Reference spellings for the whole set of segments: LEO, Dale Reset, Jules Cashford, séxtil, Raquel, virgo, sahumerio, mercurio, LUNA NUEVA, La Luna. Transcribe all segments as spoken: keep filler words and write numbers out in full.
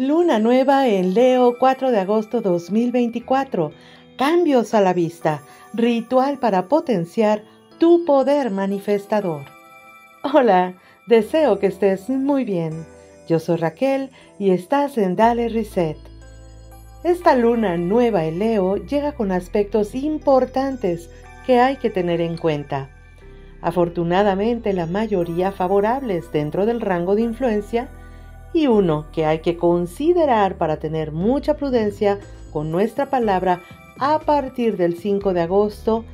Luna nueva en Leo, cuatro de agosto dos mil veinticuatro. Cambios a la vista. Ritual para potenciar tu poder manifestador. Hola, deseo que estés muy bien. Yo soy Raquel y estás en Dale Reset. Esta luna nueva en Leo llega con aspectos importantes que hay que tener en cuenta. Afortunadamente, la mayoría favorables dentro del rango de influencia, y uno que hay que considerar para tener mucha prudencia con nuestra palabra a partir del cinco de agosto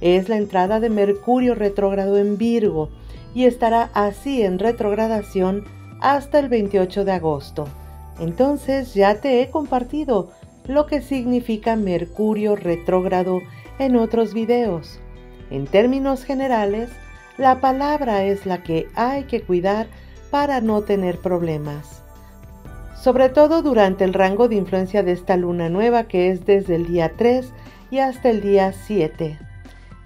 es la entrada de Mercurio retrógrado en Virgo, y estará así en retrogradación hasta el veintiocho de agosto. Entonces ya te he compartido lo que significa Mercurio retrógrado en otros videos. En términos generales, la palabra es la que hay que cuidar para no tener problemas, sobre todo durante el rango de influencia de esta luna nueva, que es desde el día tres y hasta el día siete.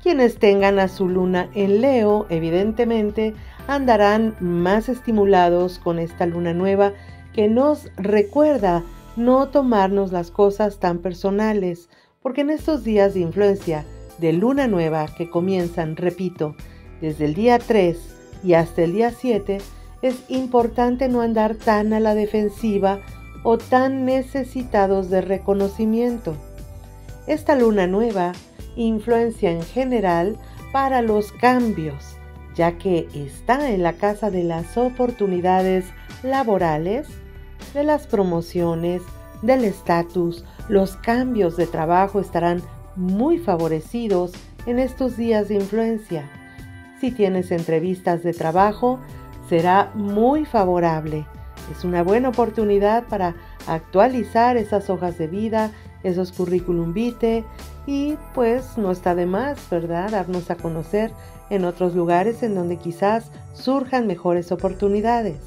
Quienes tengan a su luna en Leo, evidentemente, andarán más estimulados con esta luna nueva, que nos recuerda no tomarnos las cosas tan personales, porque en estos días de influencia de luna nueva, que comienzan, repito, desde el día tres y hasta el día siete, es importante no andar tan a la defensiva o tan necesitados de reconocimiento. Esta luna nueva influencia en general para los cambios, ya que está en la casa de las oportunidades laborales, de las promociones, del estatus. Los cambios de trabajo estarán muy favorecidos en estos días de influencia. Si tienes entrevistas de trabajo, será muy favorable. Es una buena oportunidad para actualizar esas hojas de vida, esos currículum vitae, y pues no está de más, ¿verdad?, darnos a conocer en otros lugares en donde quizás surjan mejores oportunidades.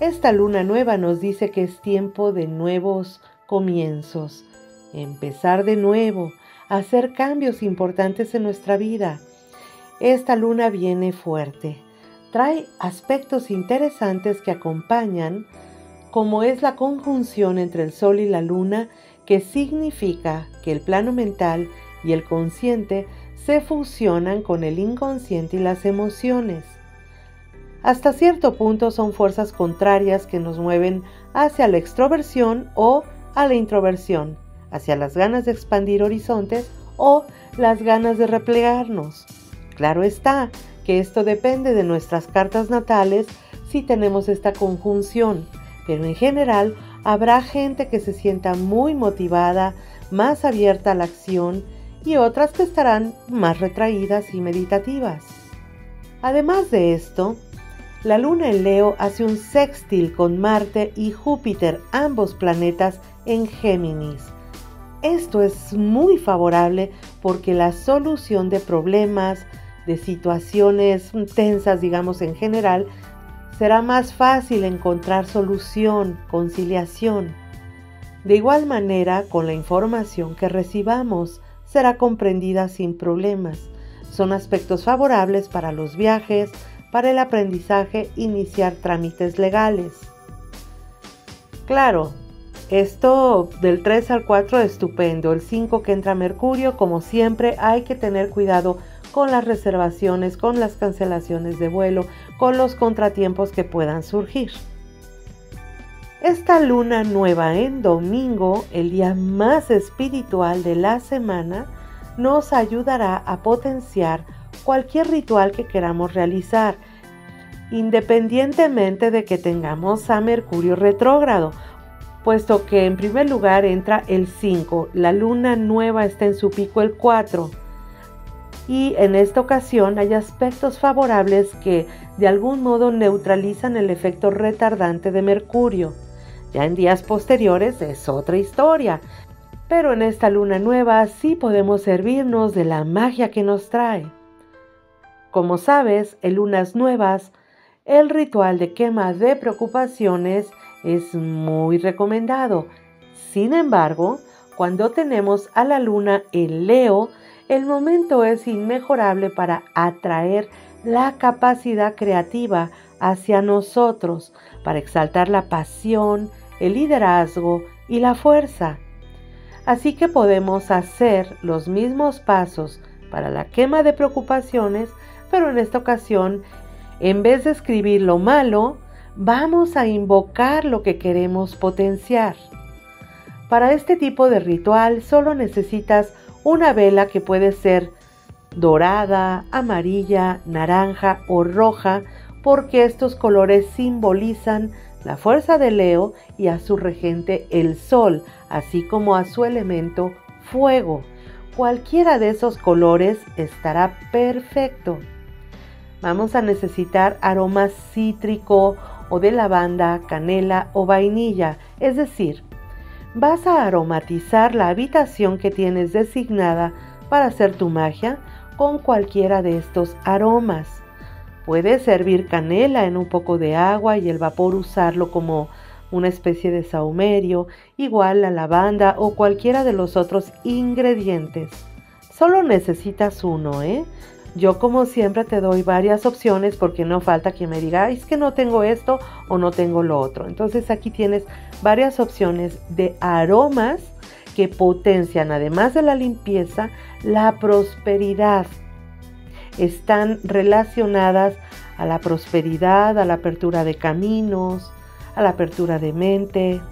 Esta luna nueva nos dice que es tiempo de nuevos comienzos, empezar de nuevo, hacer cambios importantes en nuestra vida. Esta luna viene fuerte. Trae aspectos interesantes que acompañan, como es la conjunción entre el Sol y la Luna, que significa que el plano mental y el consciente se fusionan con el inconsciente y las emociones. Hasta cierto punto son fuerzas contrarias que nos mueven hacia la extroversión o a la introversión, hacia las ganas de expandir horizontes o las ganas de replegarnos. Claro está que esto depende de nuestras cartas natales si tenemos esta conjunción, pero en general habrá gente que se sienta muy motivada, más abierta a la acción, y otras que estarán más retraídas y meditativas. Además de esto, la luna en Leo hace un séxtil con Marte y Júpiter, ambos planetas en Géminis. Esto es muy favorable porque la solución de problemas, de situaciones tensas, digamos en general, será más fácil encontrar solución, conciliación. De igual manera, con la información que recibamos, será comprendida sin problemas. Son aspectos favorables para los viajes, para el aprendizaje, iniciar trámites legales. Claro, esto del tres al cuatro es estupendo. El cinco que entra Mercurio, como siempre, hay que tener cuidado con las reservaciones, con las cancelaciones de vuelo, con los contratiempos que puedan surgir. Esta luna nueva en domingo, el día más espiritual de la semana, nos ayudará a potenciar cualquier ritual que queramos realizar, independientemente de que tengamos a Mercurio retrógrado, puesto que en primer lugar entra el cinco, la luna nueva está en su pico el cuatro, y en esta ocasión hay aspectos favorables que de algún modo neutralizan el efecto retardante de Mercurio. Ya en días posteriores es otra historia, pero en esta luna nueva sí podemos servirnos de la magia que nos trae. Como sabes, en lunas nuevas, el ritual de quema de preocupaciones es muy recomendado. Sin embargo, cuando tenemos a la luna en Leo, el momento es inmejorable para atraer la capacidad creativa hacia nosotros para exaltar la pasión, el liderazgo y la fuerza. Así que podemos hacer los mismos pasos para la quema de preocupaciones, pero en esta ocasión, en vez de escribir lo malo, vamos a invocar lo que queremos potenciar. Para este tipo de ritual solo necesitas una vela que puede ser dorada, amarilla, naranja o roja, porque estos colores simbolizan la fuerza de Leo y a su regente el sol, así como a su elemento fuego. Cualquiera de esos colores estará perfecto. Vamos a necesitar aroma cítrico o de lavanda, canela o vainilla, es decir, vas a aromatizar la habitación que tienes designada para hacer tu magia con cualquiera de estos aromas. Puedes servir canela en un poco de agua y el vapor usarlo como una especie de sahumerio, igual la lavanda o cualquiera de los otros ingredientes. Solo necesitas uno, ¿eh? Yo como siempre te doy varias opciones porque no falta que me diga, es que no tengo esto o no tengo lo otro. Entonces aquí tienes varias opciones de aromas que potencian, además de la limpieza, la prosperidad. Están relacionadas a la prosperidad, a la apertura de caminos, a la apertura de mente.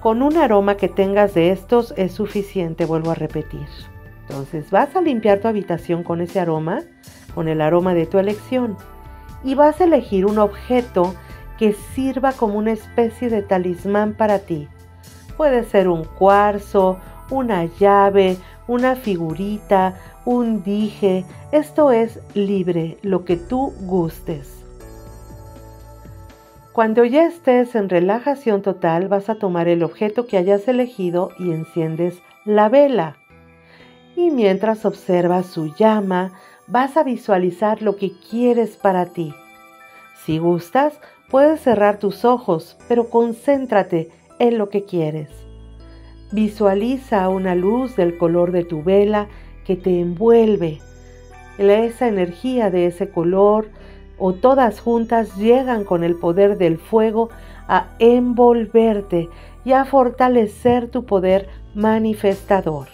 Con un aroma que tengas de estos es suficiente, vuelvo a repetir. Entonces vas a limpiar tu habitación con ese aroma, con el aroma de tu elección, y vas a elegir un objeto que sirva como una especie de talismán para ti. Puede ser un cuarzo, una llave, una figurita, un dije, esto es libre, lo que tú gustes. Cuando ya estés en relajación total, vas a tomar el objeto que hayas elegido y enciendes la vela. Y mientras observas su llama, vas a visualizar lo que quieres para ti. Si gustas, puedes cerrar tus ojos, pero concéntrate en lo que quieres. Visualiza una luz del color de tu vela que te envuelve. Esa energía de ese color o todas juntas llegan con el poder del fuego a envolverte y a fortalecer tu poder manifestador.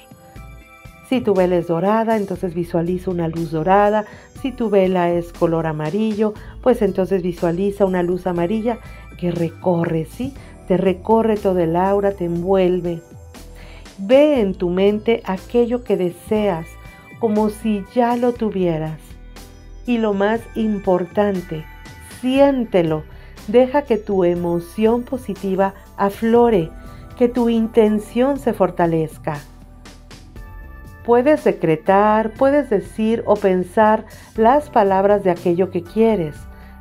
Si tu vela es dorada, entonces visualiza una luz dorada. Si tu vela es color amarillo, pues entonces visualiza una luz amarilla que recorre, ¿sí? Te recorre todo el aura, te envuelve. Ve en tu mente aquello que deseas, como si ya lo tuvieras. Y lo más importante, siéntelo. Deja que tu emoción positiva aflore, que tu intención se fortalezca. Puedes decretar, puedes decir o pensar las palabras de aquello que quieres.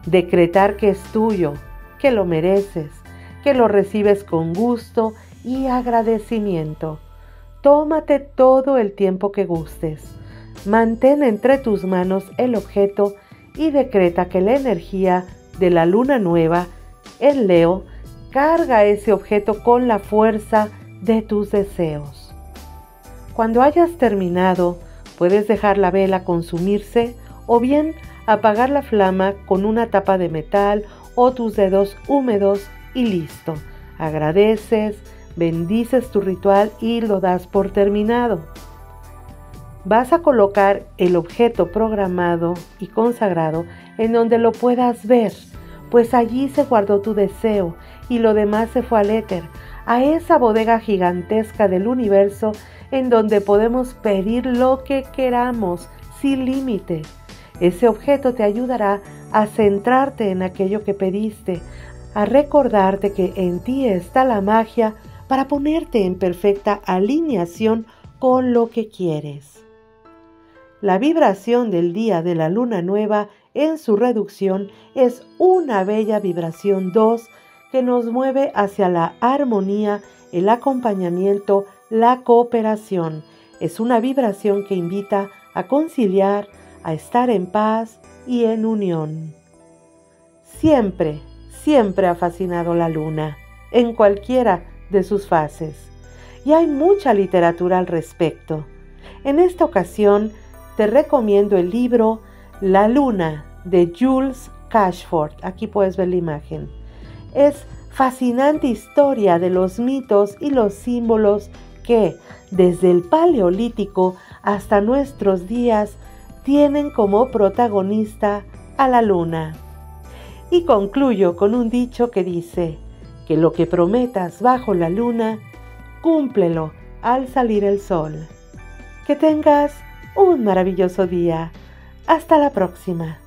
Decretar que es tuyo, que lo mereces, que lo recibes con gusto y agradecimiento. Tómate todo el tiempo que gustes. Mantén entre tus manos el objeto y decreta que la energía de la luna nueva en Leo carga ese objeto con la fuerza de tus deseos. Cuando hayas terminado, puedes dejar la vela consumirse o bien apagar la flama con una tapa de metal o tus dedos húmedos y listo. Agradeces, bendices tu ritual y lo das por terminado. Vas a colocar el objeto programado y consagrado en donde lo puedas ver, pues allí se guardó tu deseo y lo demás se fue al éter, a esa bodega gigantesca del universo en donde podemos pedir lo que queramos sin límite. Ese objeto te ayudará a centrarte en aquello que pediste, a recordarte que en ti está la magia para ponerte en perfecta alineación con lo que quieres. La vibración del día de la luna nueva en su reducción es una bella vibración dos que nos mueve hacia la armonía, el acompañamiento, la cooperación. Es una vibración que invita a conciliar, a estar en paz y en unión. Siempre, siempre ha fascinado la luna, en cualquiera de sus fases, y hay mucha literatura al respecto. En esta ocasión te recomiendo el libro La Luna de Jules Cashford. Aquí puedes ver la imagen. Es fascinante historia de los mitos y los símbolos que, desde el Paleolítico hasta nuestros días, tienen como protagonista a la luna. Y concluyo con un dicho que dice que lo que prometas bajo la luna, cúmplelo al salir el sol. Que tengas un maravilloso día. Hasta la próxima.